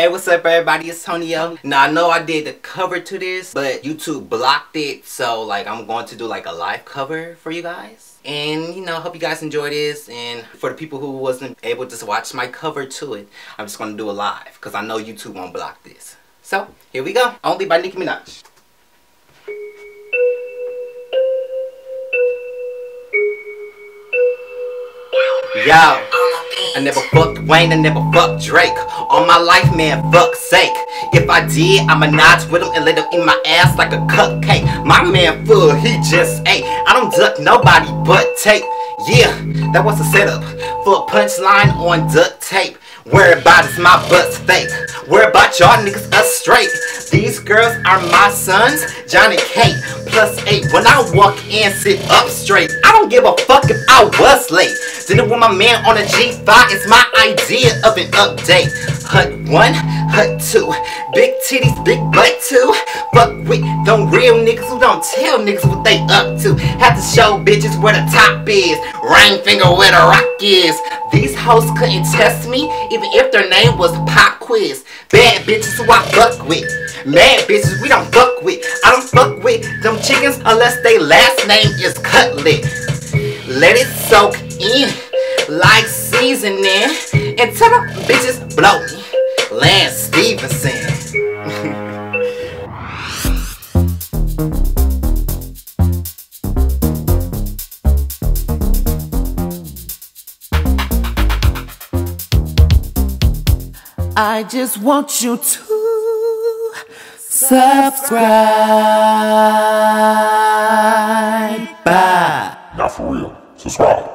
Hey, what's up everybody, it's Tonio. Now I know I did the cover to this, but YouTube blocked it, so like I'm going to do like a live cover for you guys. And you know, hope you guys enjoy this, and for the people who wasn't able to watch my cover to it, I'm just going to do a live, because I know YouTube won't block this. So, here we go. Only by Nicki Minaj. Yo, I never fucked Wayne, I never fucked Drake. All my life, man, fuck's sake. If I did, I'ma notch with him and let him eat my ass like a cupcake. My man full, he just ate. I don't duck nobody but tape. Yeah, that was a setup for a punchline on duct tape. Worry about it's my butt's fake. Worry about y'all niggas us straight. These girls are my sons, John and Kate. +8 when I walk in, sit up straight. I don't give a fuck if I was late. Dinner with my man on a G5 is my idea of an update. Hut 1, Hut 2, big titties, big butt too. Fuck with them real niggas who don't tell niggas what they up to. Have to show bitches where the top is, ring finger where the rock is. These hoes couldn't test me, even if their name was Pop Quiz. Bad bitches who I fuck with, mad bitches we don't fuck with. I don't fuck with them chickens unless they last name is Cutlet. Let it soak in like seasoning, and tell them bitches blow me, Lance Stevenson. I just want you to subscribe. Not for real. Subscribe.